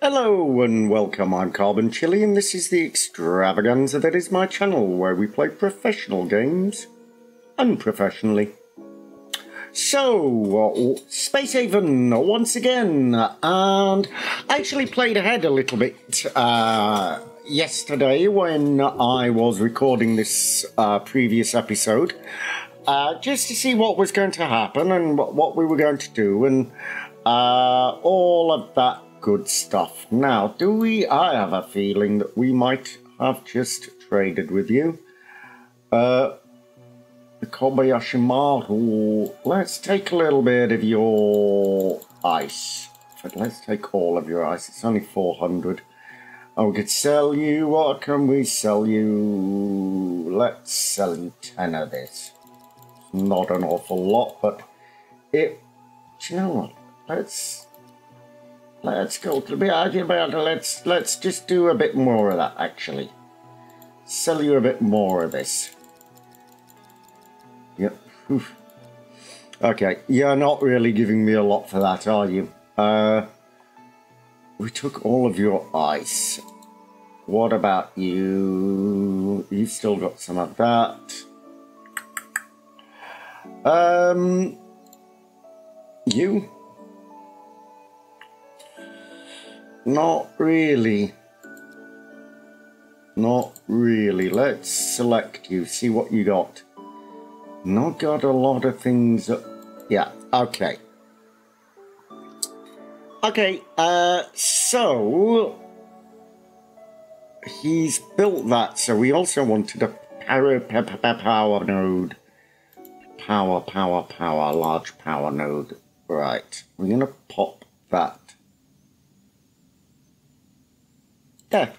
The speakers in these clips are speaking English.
Hello and welcome, I'm Carbon Chili and this is the extravaganza that is my channel where we play professional games, unprofessionally. So, Space Haven once again, and I actually played ahead a little bit yesterday when I was recording this previous episode, just to see what was going to happen and what we were going to do and all of that good stuff. Now, I have a feeling that we might have just traded with you. The Kobayashi Maru. Let's take a little bit of your ice. But let's take all of your ice. It's only 400. Oh, we could sell you. What can we sell you? Let's sell you 10 of this. Not an awful lot, but it... Do you know what? Let's go to be idea about it. Let's just do a bit more of that, actually. Sell you a bit more of this. Yep. Oof. Okay, you're not really giving me a lot for that, are you? We took all of your ice. What about you? You've still got some of that. You? Not really. Let's select you, see what you got. Not got a lot of things. Yeah, okay. Okay, so he's built that, so we also wanted a power node. Power, large power node. Right, we're gonna pop that. There.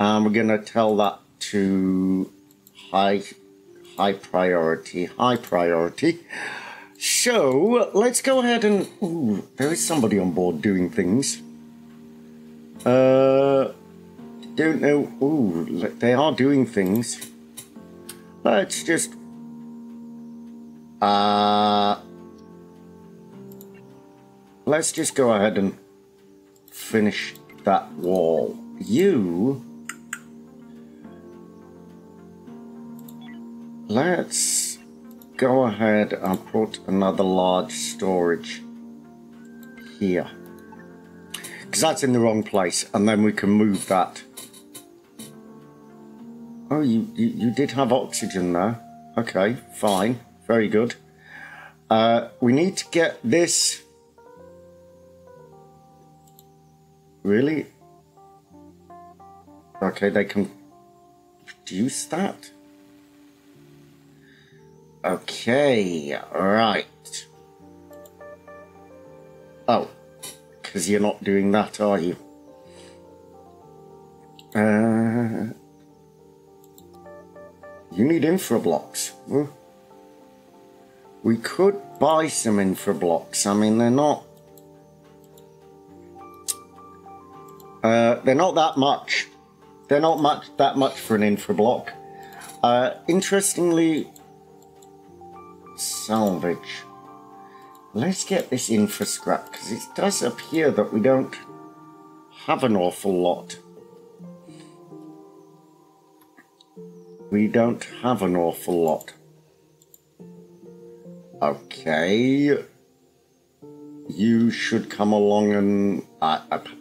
And we're going to tell that to high priority. So, let's go ahead and... Ooh, there is somebody on board doing things. Don't know... Ooh, they are doing things. Let's just... let's just go ahead and finish that wall. You, let's go ahead and put another large storage here, because that's in the wrong place, and then we can move that. Oh, you did have oxygen there. Okay, fine, very good. We need to get this. Really? Okay, they can produce that? Okay, right. Oh, because you're not doing that, are you? You need infra blocks. We could buy some infra blocks. I mean, they're not that much. They're not that much for an infra block. Interestingly, salvage. Let's get this infra scrap, because it does appear that we don't have an awful lot. We don't have an awful lot. Okay. You should come along and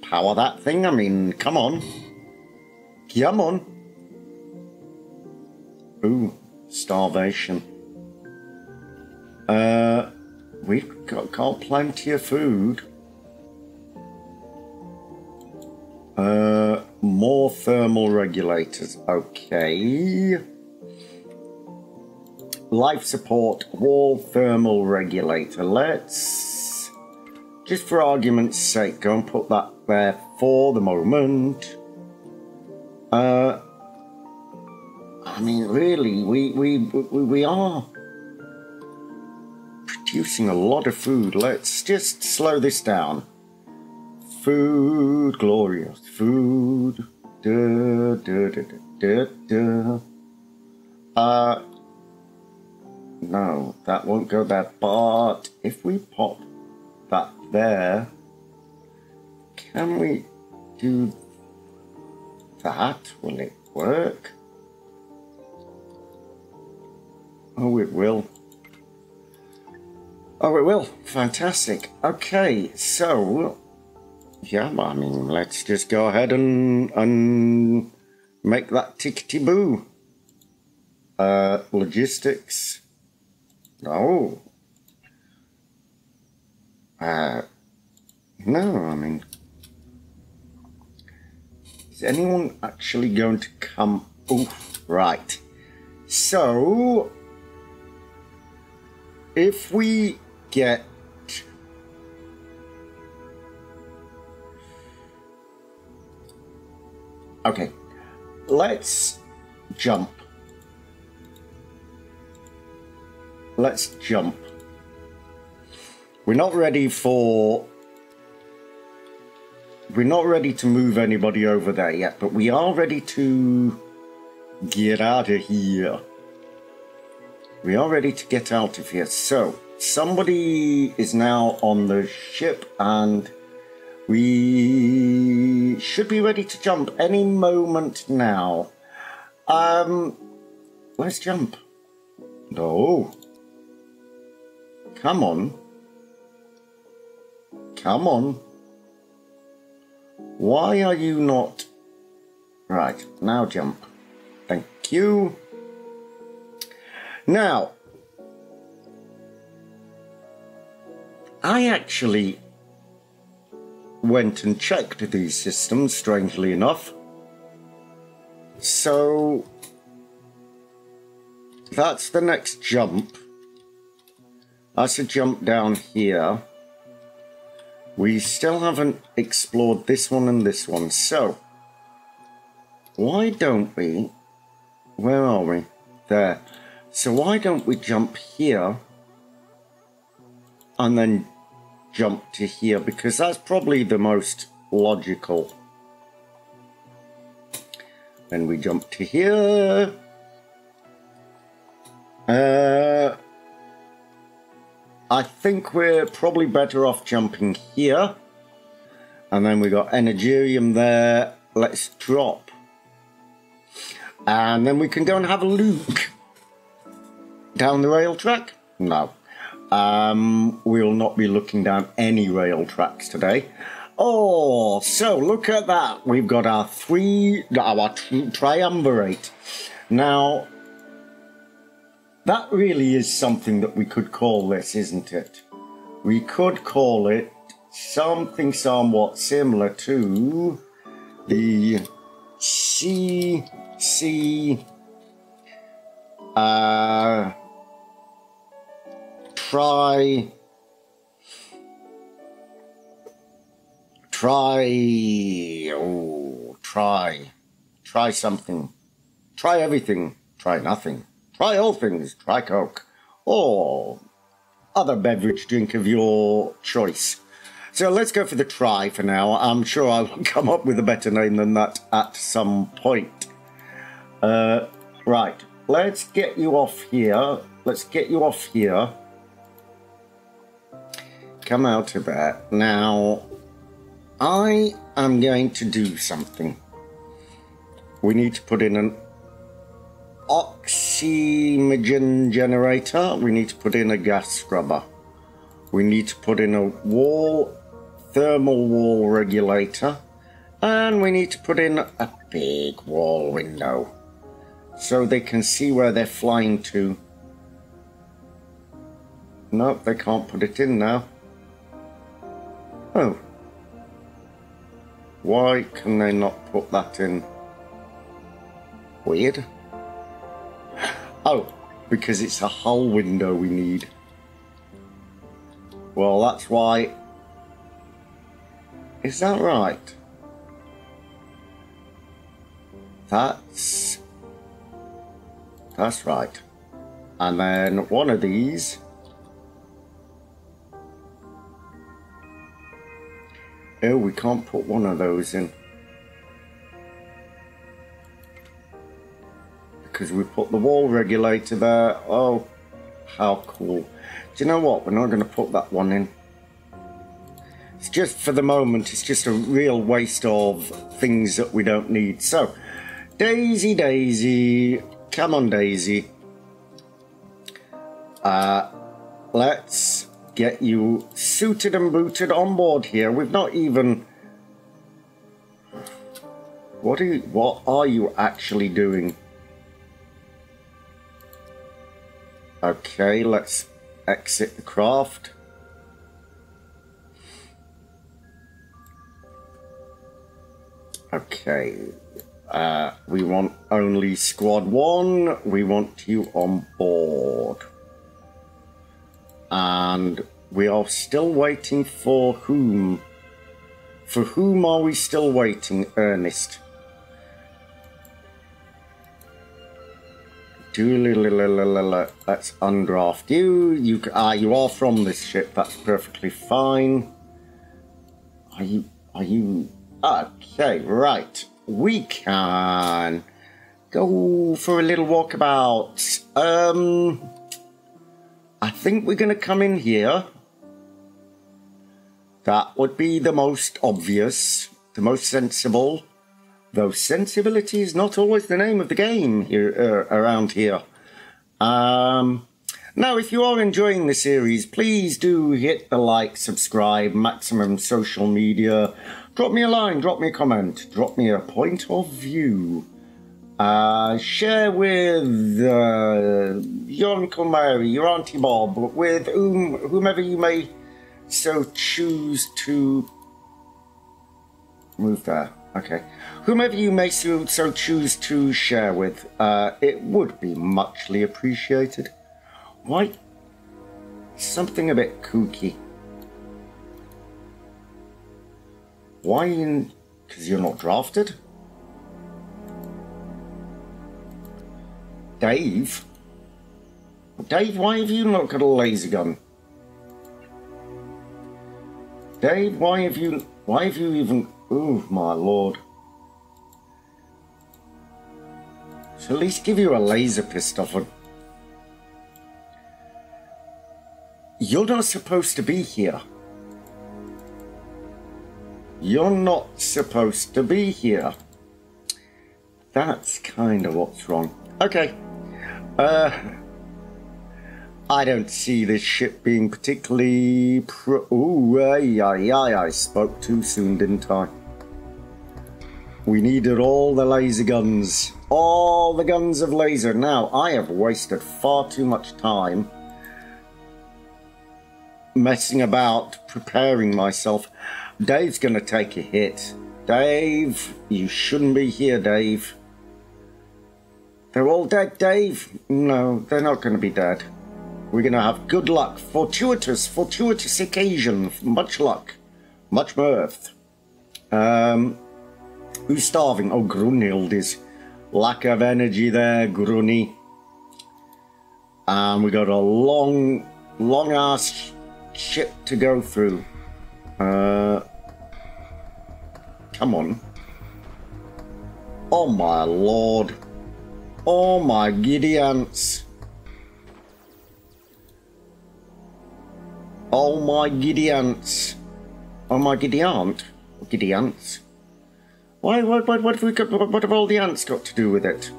power that thing. I mean, come on. Come on. Ooh, starvation. We've got plenty of food. More thermal regulators. Okay. Life support, wall thermal regulator. Let's... just for argument's sake, go and put that there for the moment. I mean, really, we are producing a lot of food. Let's just slow this down. Food, glorious food. No, that won't go there, but if we pop that there, can we do that? Will it work? Oh, it will. Oh, it will. Fantastic. Okay, so, yeah, I mean, let's just go ahead and make that tickety-boo. Logistics. No. No, I mean, is anyone actually going to come? Oh, right. So, if we get okay, let's jump. Let's jump. We're not ready for... We're not ready to move anybody over there yet, but we are ready to get out of here. We are ready to get out of here. So, somebody is now on the ship and we should be ready to jump any moment now. Let's jump. No. Come on. Come on. Why are you not... Right, now jump. Thank you. Now, I actually went and checked these systems, strangely enough. So, that's the next jump. That's a jump down here. We still haven't explored this one and this one, so why don't we... Where are we? There. So why don't we jump here and then jump to here, because that's probably the most logical. Then we jump to here. I think we're probably better off jumping here. And then we got Energerium there. Let's drop. And then we can go and have a look. Down the rail track? No. We'll not be looking down any rail tracks today. Oh, so look at that. We've got our triumvirate. Now, that really is something that we could call this, isn't it? We could call it something somewhat similar to the try something. Try everything. Try nothing. Try all things. Try Coke or other beverage drink of your choice. So let's go for the try for now. I'm sure I will come up with a better name than that at some point. Right. Let's get you off here. Let's get you off here. Come out of there. Now, I am going to do something. We need to put in an oxygen generator. We need to put in a gas scrubber. We need to put in a thermal wall regulator. And we need to put in a big wall window so they can see where they're flying to. Nope, they can't put it in now. Oh. Why can they not put that in? Weird. Oh, because it's a hull window we need. Well, that's why... Is that right? That's right. And then one of these... Oh, we can't put one of those in. We because we put the wall regulator there. Oh, how cool. Do you know what? We're not going to put that one in. It's just for the moment, it's just a real waste of things that we don't need. So, Daisy, Daisy, come on, Daisy. Let's get you suited and booted on board here. We've not even... What are you actually doing? Okay, let's exit the craft. Okay, we want only squad one. We want you on board. And we are still waiting for whom? For whom are we still waiting, Ernest? Let's undraft you. You are from this ship. That's perfectly fine. Are you? Okay, right. We can go for a little walkabout. I think we're going to come in here. That would be the most obvious, the most sensible. Though sensibility is not always the name of the game here, around here. Now, if you are enjoying the series, please do hit the like, subscribe, maximum social media. Drop me a line, drop me a comment, drop me a point of view. Share with your Uncle Mary, your Auntie Bob, with whomever you may so choose to move there. Okay. Whomever you may so choose to share with, it would be muchly appreciated. Why? Something a bit kooky. Why? Because you're not drafted? Dave? Dave, why have you not got a laser gun? Dave, why have you even... Oh, my lord. So at least give you a laser pistol. You're not supposed to be here. You're not supposed to be here. That's kind of what's wrong. Okay. I don't see this ship being particularly I spoke too soon, didn't I? We needed all the laser guns. All the guns of laser. Now, I have wasted far too much time messing about, preparing myself. Dave's going to take a hit. Dave, you shouldn't be here, Dave. They're all dead, Dave. No, they're not going to be dead. We're going to have good luck. Fortuitous occasion. Much luck. Much mirth. Who's starving? Oh, Grunhild is. Lack of energy there, Grunny. And we got a long, long-ass ship to go through. Come on. Oh, my lord. Oh, my giddy ants. Oh, my giddy ants. Oh, my giddy aunt. Giddy ants. Why, what have we got, what have all the ants got to do with it?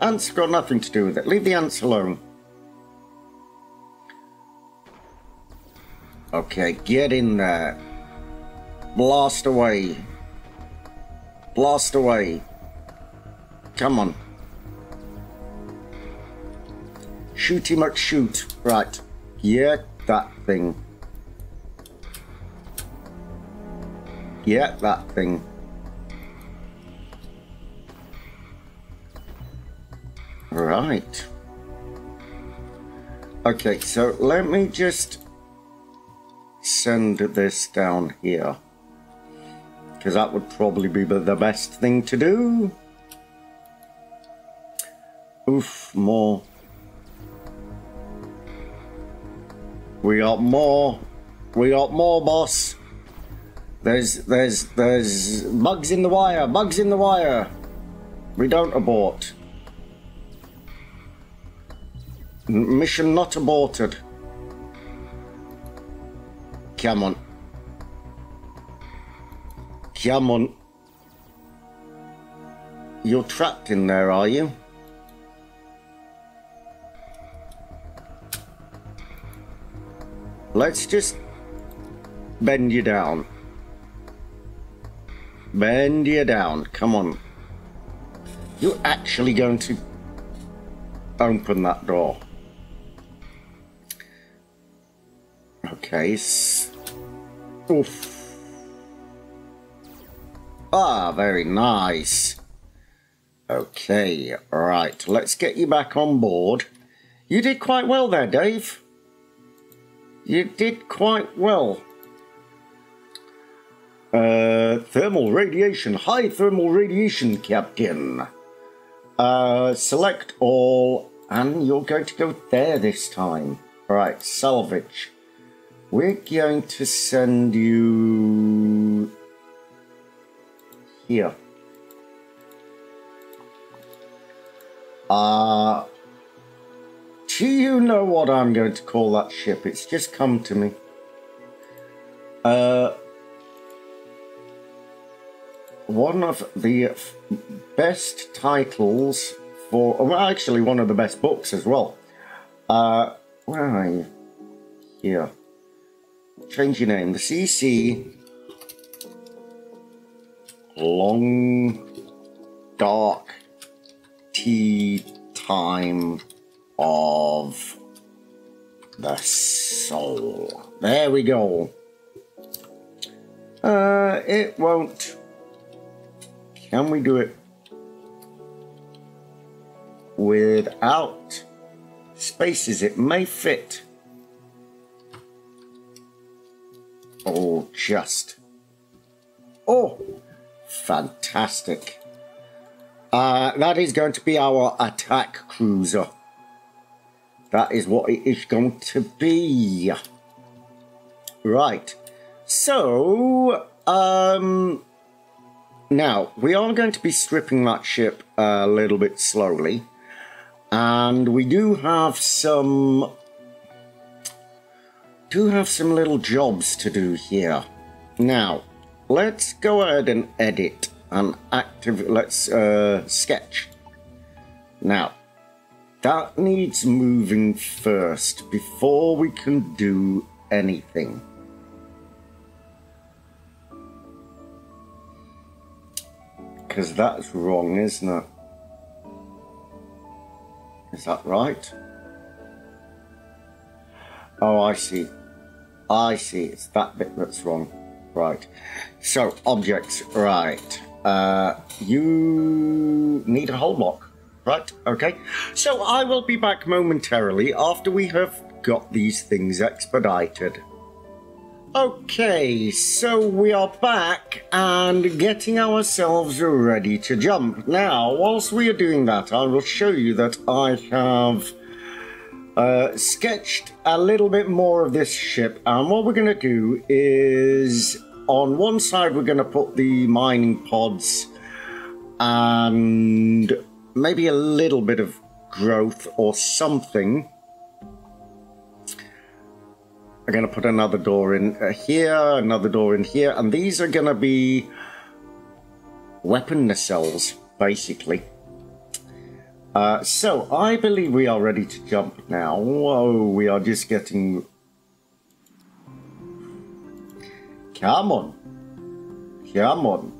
Ants have got nothing to do with it. Leave the ants alone. Okay, get in there. Blast away. Blast away. Come on. Shooty muck shoot. Right. Get that thing. Get that thing. Right. Okay, so let me just send this down here. Because that would probably be the best thing to do. Oof, more. We got more. We got more, boss. There's bugs in the wire. Bugs in the wire. We don't abort. Mission not aborted. Come on. Come on. You're trapped in there, are you? Let's just bend you down. Bend you down. Come on. You're actually going to open that door. Okay. Oof. Ah, very nice. Okay, right. Let's get you back on board. You did quite well there, Dave. You did quite well. Thermal radiation. High thermal radiation, Captain. Select all. And you're going to go there this time. Right, salvage. We're going to send you... here. Do you know what I'm going to call that ship? It's just come to me. One of the best titles for... well, actually, one of the best books as well. Where are you? Here. Change your name. The CC... Long Dark Tea Time of the Soul. There we go. It won't. Can we do it without spaces? It may fit. Oh, just. Oh! Fantastic. That is going to be our attack cruiser. That is what it is going to be. Right. So, now, we are going to be stripping that ship a little bit slowly. And we do have some little jobs to do here. Now, let's go ahead and edit and activate. Let's sketch. Now, that needs moving first before we can do anything. Because that's wrong, isn't it? Is that right? Oh, I see. I see. It's that bit that's wrong. Right, so objects, right, you need a whole block, right, okay. So I will be back momentarily after we have got these things expedited. Okay, so we are back and getting ourselves ready to jump. Now, whilst we are doing that, I will show you that I have sketched a little bit more of this ship, and what we're going to do is on one side we're going to put the mining pods and maybe a little bit of growth or something. I'm going to put another door in here, another door in here, and these are going to be weapon nacelles, basically. So, I believe we are ready to jump now. Whoa, we are just getting... come on. Come on.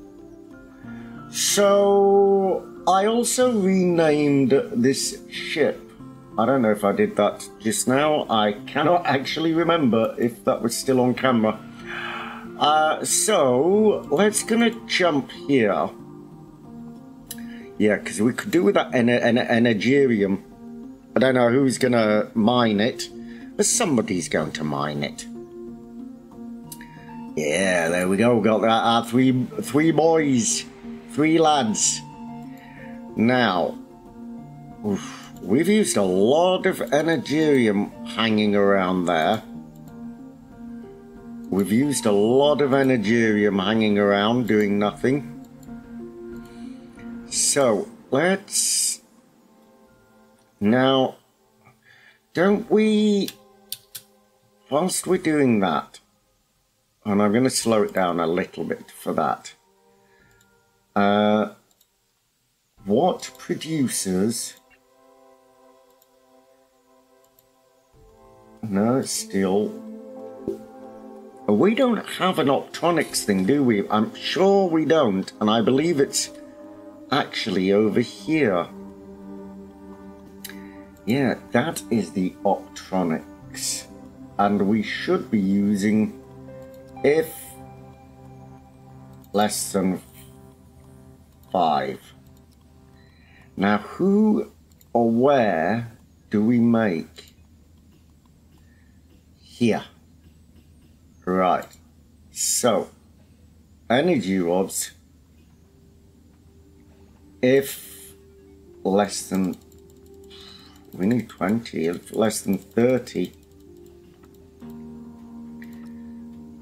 So, I also renamed this ship. I don't know if I did that just now. I cannot actually remember if that was still on camera. So, let's gonna jump here. Yeah, because we could do with that energerium. I don't know who's going to mine it, but somebody's going to mine it. Yeah, there we go. We've got our three boys, three lads. Now, oof, we've used a lot of energerium hanging around there. We've used a lot of energerium hanging around doing nothing. So, let's... now, Don't we... Whilst we're doing that, and I'm going to slow it down a little bit for that, what producers... No, it's still... We don't have an optronics thing, do we? I'm sure we don't, and I believe it's actually over here. Yeah, that is the optronics, and we should be using, if less than 5. Now, who or where do we make? Here. Right, so energy rods, if less than, we need 20, if less than 30.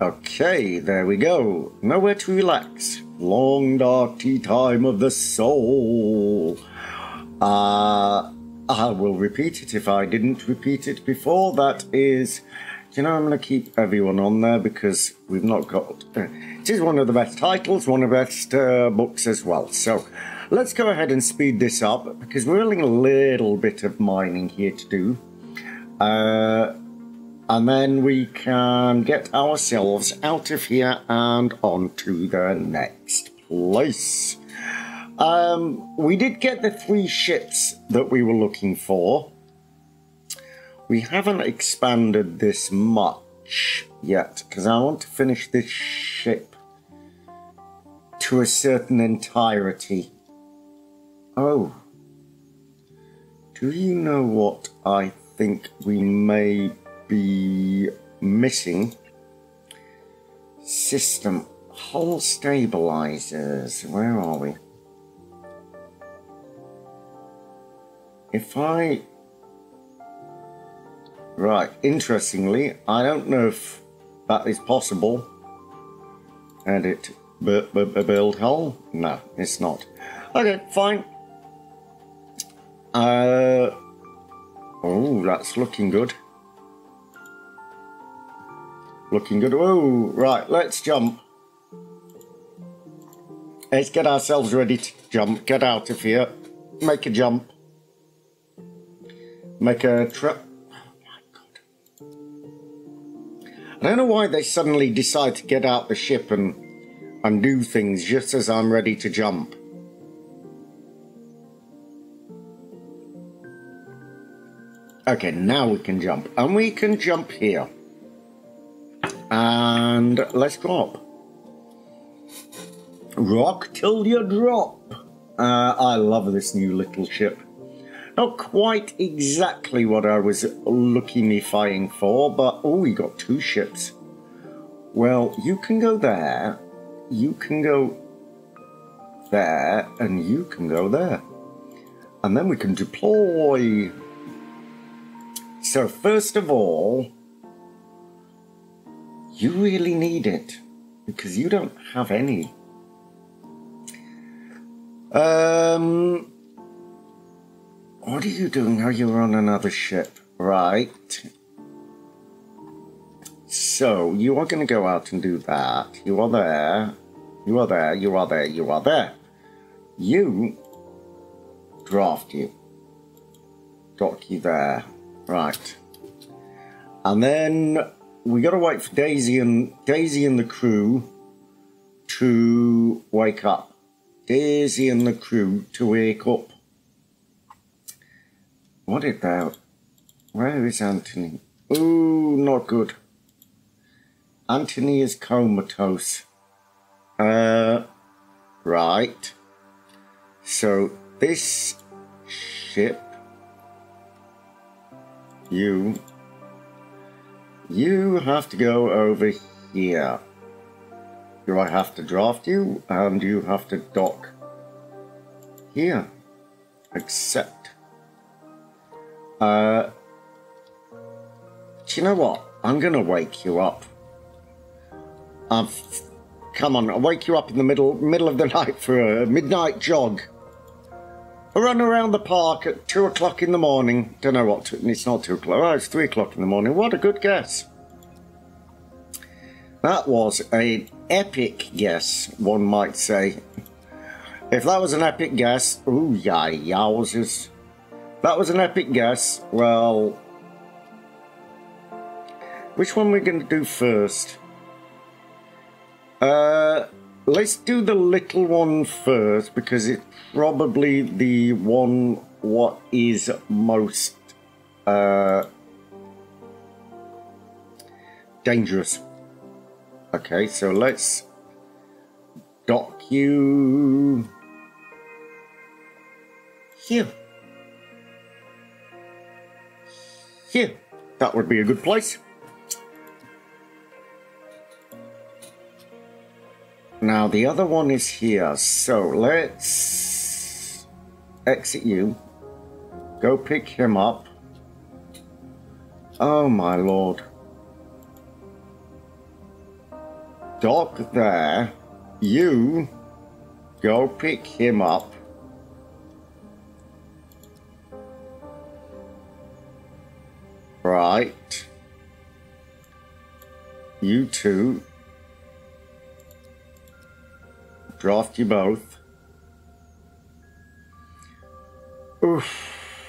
Okay, there we go. Nowhere to relax. Long dark tea time of the soul. I will repeat it if I didn't repeat it before. That is... You know, I'm going to keep everyone on there because we've not got... It is one of the best titles, one of the best books as well. So let's go ahead and speed this up because we're only a little bit of mining here to do. And then we can get ourselves out of here and on to the next place. We did get the 3 ships that we were looking for. We haven't expanded this much yet, because I want to finish this ship to a certain entirety. Oh. Do you know what I think we may be missing? System. Hull stabilizers. Where are we? If I... Right, interestingly, I don't know if that is possible. Edit build hull? No, it's not. Okay, fine. Oh, that's looking good. Looking good. Oh, right, let's jump. Let's get ourselves ready to jump. Get out of here. Make a jump. Make a trip. I don't know why they suddenly decide to get out the ship and do things just as I'm ready to jump. Okay, now we can jump. And we can jump here. And let's go up. Rock till you drop. I love this new little ship. Not quite exactly what I was lookifying for, but... Oh, we got 2 ships. Well, you can go there. You can go there. And you can go there. And then we can deploy. So, first of all... You really need it. Because you don't have any. What are you doing? Oh, you're on another ship. Right. So, you are going to go out and do that. You are there. You are there. You are there. You are there. You. Draft you. Dock you there. Right. And then we got to wait for Daisy and the crew to wake up. Daisy and the crew to wake up. What about... Where is Anthony? Ooh, not good. Anthony is comatose. Right. So, this ship... You... You have to go over here. Do I have to draft you? And you have to dock. Here. Accept. Do you know what? I'm going to wake you up. Come on, I'll wake you up in the middle of the night for a midnight jog. I run around the park at 2 o'clock in the morning. Don't know what, it's not 2 o'clock, oh, it's 3 o'clock in the morning. What a good guess. That was an epic guess, one might say. If that was an epic guess, ooh, yeah, yowzers. That was an epic guess. Well, which one are we going to do first? Let's do the little one first, because it's probably the one what is most dangerous. Okay, so let's dock you here. Here. That would be a good place. Now the other one is here, so let's exit you, go pick him up. Oh my lord. Dock there, you go pick him up. Right, you two. Draft you both. Oof.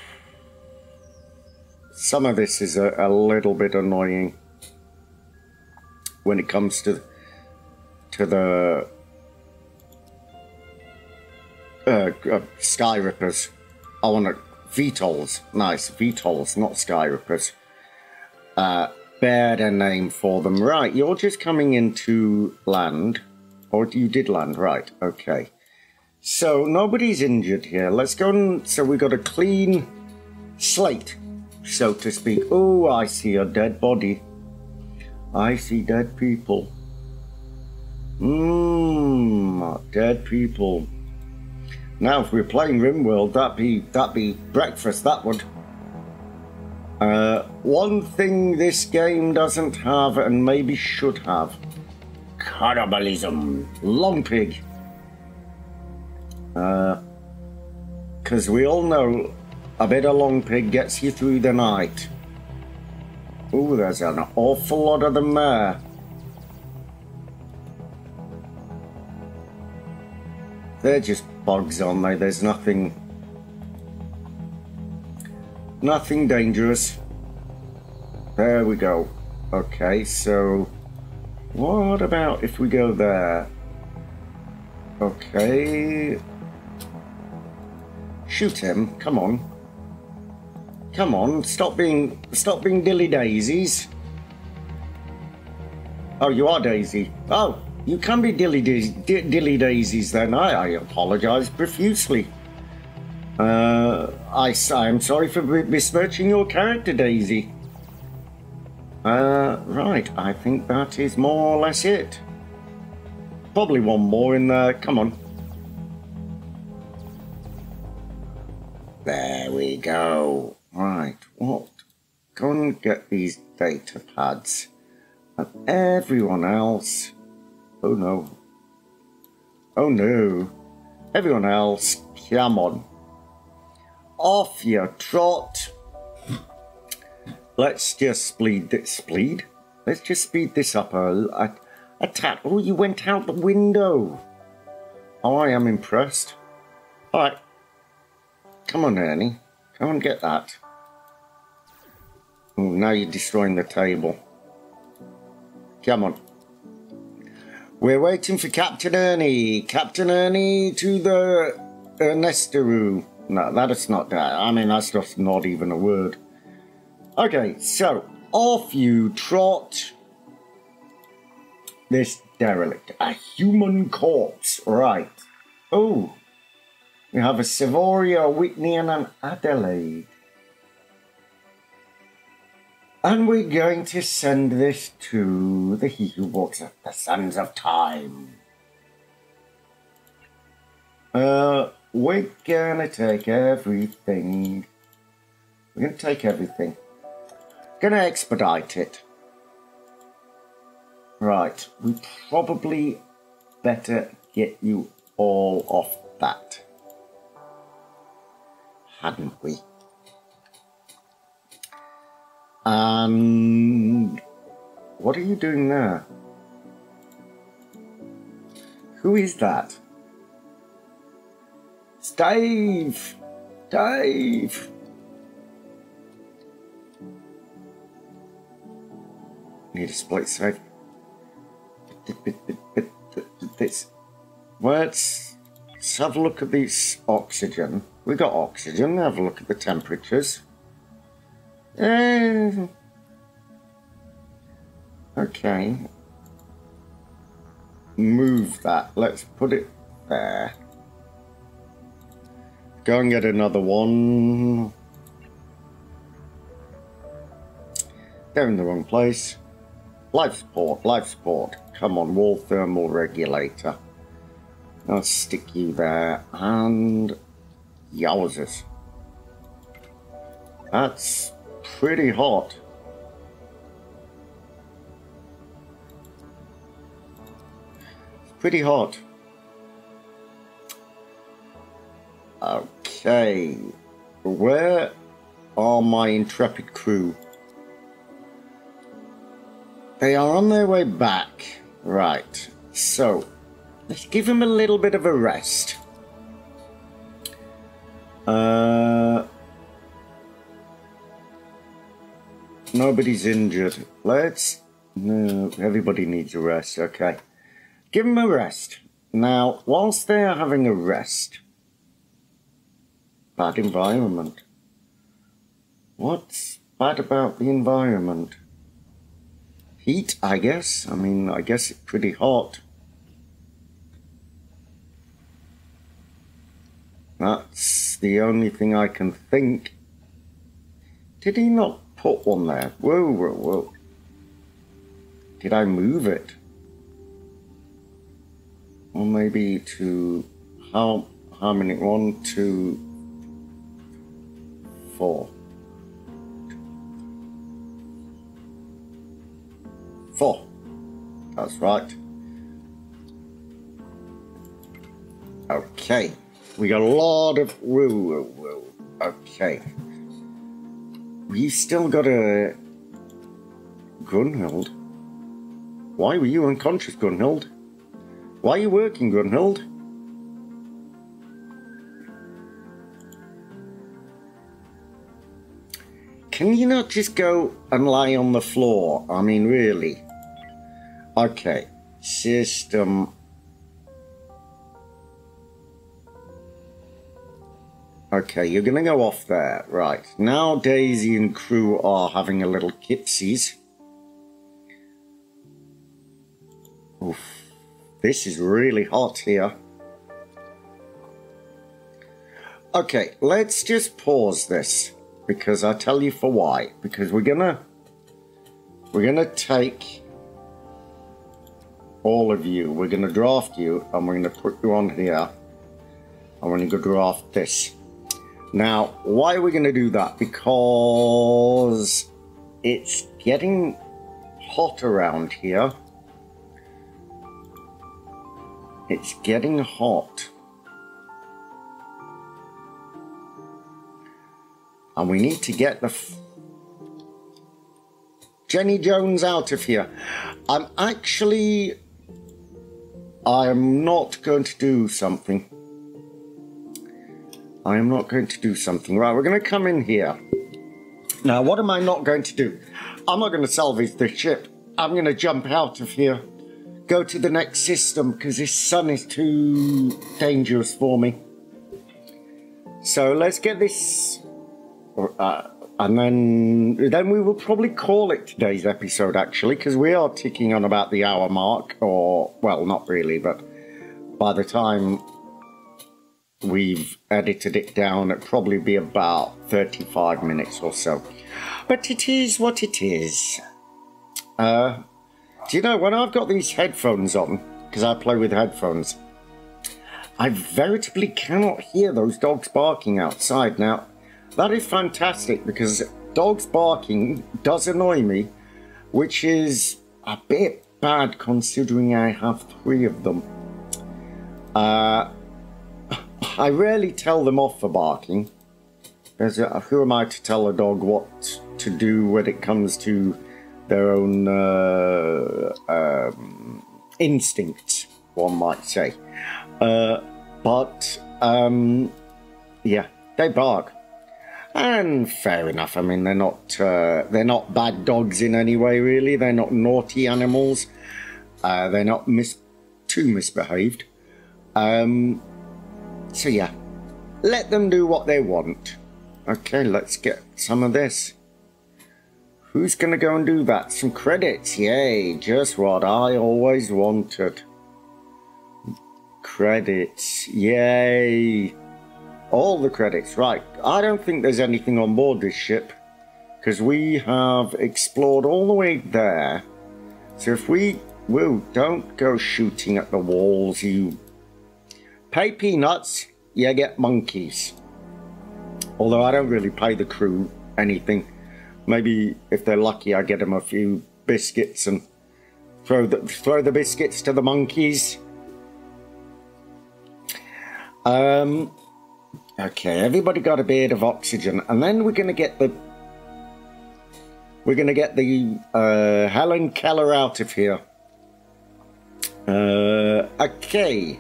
Some of this is a little bit annoying when it comes to the Sky Rippers. I want to VTOLs. Nice, VTOLs, not Sky Rippers. Better name for them. Right, you're just coming into land. Or you did land, right, okay. So nobody's injured here. Let's go and, so we've got a clean slate, so to speak. Oh, I see a dead body. I see dead people. Mmm, dead people. Now if we're playing RimWorld, that'd be breakfast, that would. One thing this game doesn't have and maybe should have. Cannibalism. Long pig. Because we all know a bit of long pig gets you through the night. Ooh, there's an awful lot of them there. They're just bugs, aren't they? There's nothing dangerous. There we go. Okay, so what about if we go there? Okay. Shoot him. Come on. Come on. Stop being dilly daisies. Oh, you are Daisy. Oh, you can be dilly daisies then. I apologize profusely. I am sorry for besmirching your character, Daisy. Right, I think that is more or less it. Probably one more in there, come on. There we go. Right, what? Go and get these data pads. And everyone else. Oh no. Oh no. Everyone else, come on. Off your trot. Let's just speed this. Speed? Let's just speed this up a tad. Oh, you went out the window. Oh, I am impressed. All right. Come on, Ernie. Come on, get that. Oh, now you're destroying the table. Come on. We're waiting for Captain Ernie. Captain Ernie to the Ernesteroo. No, that's not that. I mean, that's just not even a word. Okay, so off you trot. This derelict, a human corpse, right. Oh, we have a Savoria, a Whitney and an Adelaide. And we're going to send this to the He Who Walks Up the Sands of Time. We're gonna take everything. We're gonna take everything. Gonna expedite it. Right, we probably better get you all off that. hadn't we? And what are you doing there? Who is that? It's Dave! Dave! Need a split save. This. Let's have a look at this oxygen. We got oxygen. Have a look at the temperatures. Okay. Move that. Let's put it there. Go and get another one. They're in the wrong place. Life support. Life support. Come on, wall thermal regulator. I'll stick you there, and yowzers. That's pretty hot. It's pretty hot. Okay, where are my intrepid crew? They are on their way back. Right, so let's give him a little bit of a rest. Nobody's injured. No, everybody needs a rest, okay. Give him a rest. Now, whilst they are having a rest... Bad environment. What's bad about the environment? Heat, I guess. I mean, I guess it's pretty hot. That's the only thing I can think. Did he not put one there? Whoa, whoa, whoa. Did I move it? Or maybe to... How many? 1, 2, 4. 4. That's right. Okay. We got a lot of... Whoa, whoa, whoa. Okay. We still got a... Grunhild? Why were you unconscious, Grunhild? Why are you working, Grunhild? Can you not just go and lie on the floor? I mean, really? Okay. System... Okay, you're going to go off there. Right. Now Daisy and crew are having a little kipsies. Oof. This is really hot here. Okay, let's just pause this. Because I'll tell you for why. Because we're going to take all of you. We're going to draft you and we're going to put you on here. And we're going to go draft this. Now, why are we going to do that? Because it's getting hot around here. It's getting hot. And we need to get the... Jenny Jones out of here. I am not going to do something. I am not going to do something. Right, we're going to come in here. Now, what am I not going to do? I'm not going to salvage the ship. I'm going to jump out of here. Go to the next system because this sun is too dangerous for me. So let's get this... and then we will probably call it today's episode, actually, because we are ticking on about the hour mark. Or, well, not really, but by the time... we've edited it down, it'd probably be about 35 minutes or so. But it is what it is. Do you know, when I've got these headphones on, because I play with headphones, I veritably cannot hear those dogs barking outside. Now, that is fantastic, because dogs barking does annoy me, which is a bit bad considering I have 3 of them. I rarely tell them off for barking, Who am I to tell a dog what to do when it comes to their own instincts, one might say. Yeah, they bark. And fair enough. I mean, they're not bad dogs in any way, really. They're not naughty animals. They're not too misbehaved. So yeah, let them do what they want. Okay, let's get some of this. Who's gonna go and do that? Some credits, yay! Just what I always wanted. Credits, yay! All the credits, right. I don't think there's anything on board this ship, because we have explored all the way there. So if we... Whoa, don't go shooting at the walls, you... Pay peanuts, you get monkeys. Although I don't really pay the crew anything. Maybe, if they're lucky, I get them a few biscuits and throw the biscuits to the monkeys. Okay, everybody got a bit of oxygen, and then we're gonna get the Helen Keller out of here. Okay,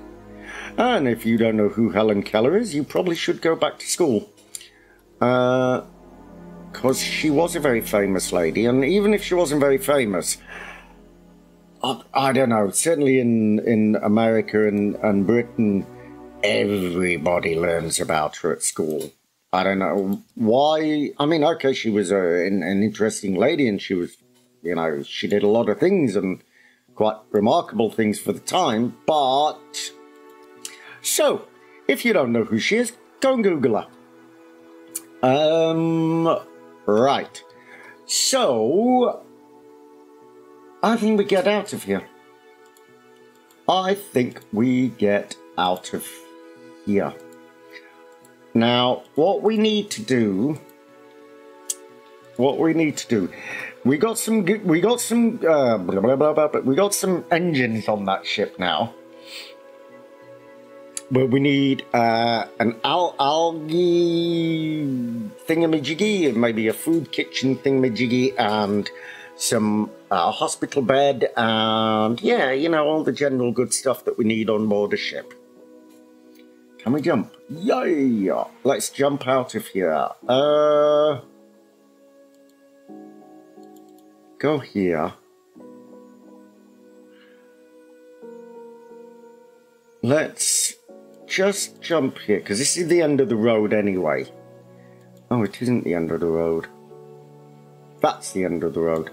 and if you don't know who Helen Keller is, you probably should go back to school, because she was a very famous lady, and even if she wasn't very famous, I don't know. Certainly in America and Britain. Everybody learns about her at school. I don't know why. I mean, okay, she was an interesting lady, and she was, you know, she did a lot of things and quite remarkable things for the time. But so, if you don't know who she is, go and Google her. Right. So, I think we get out of here. I think we get out of here. Now, what we need to do, we got some engines on that ship now, but we need an algae thingamajiggy, and maybe a food kitchen thingamajiggy, and some hospital bed, and yeah, you know, all the general good stuff that we need on board a ship. Can we jump? Yay! Let's jump out of here. Go here. Let's just jump here, because this is the end of the road anyway. Oh, it isn't the end of the road. That's the end of the road.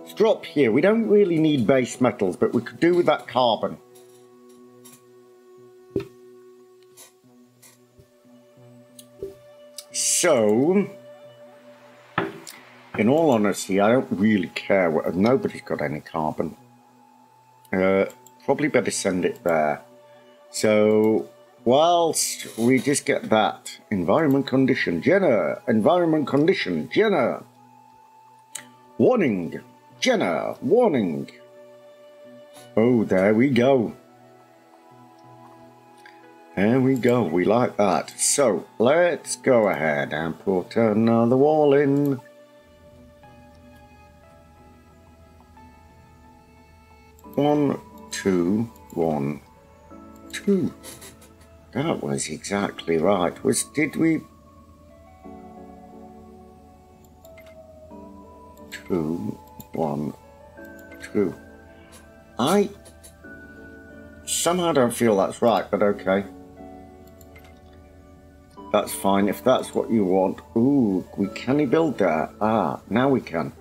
Let's drop here. We don't really need base metals, but we could do with that carbon. So, in all honesty, I don't really care. Nobody's got any carbon. Probably better send it there. So, whilst we just get that environment condition, Jenna, environment condition, Jenna, warning, Jenna, warning. Oh, there we go. There we go, we like that. So, let's go ahead and put another wall in. One, two, one, two. That was exactly right. Two, one, two. I somehow don't feel that's right, but okay. That's fine, if that's what you want. Ooh, can he build there? Ah, now we can.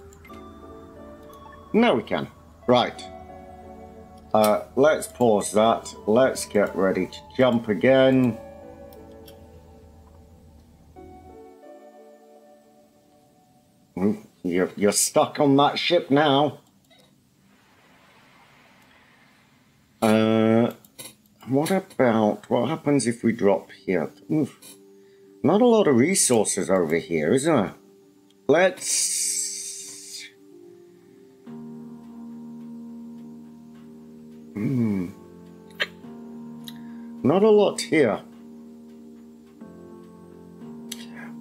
Now we can. Right. Let's pause that. Let's get ready to jump again. Ooh, you're stuck on that ship now. What happens if we drop here? Oof. Not a lot of resources over here, is there? Let's... Not a lot here.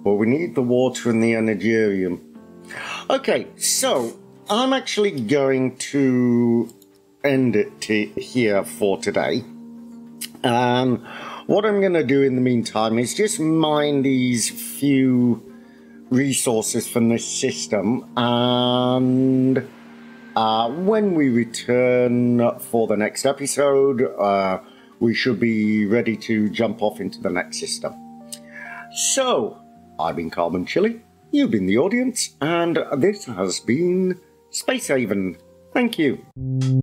Well, we need the water and the energerium. Okay, so I'm actually going to end it here for today. What I'm going to do in the meantime is just mine these few resources from this system, and when we return for the next episode, we should be ready to jump off into the next system. So, I've been Carbon Chili, you've been the audience, and this has been Space Haven. Thank you.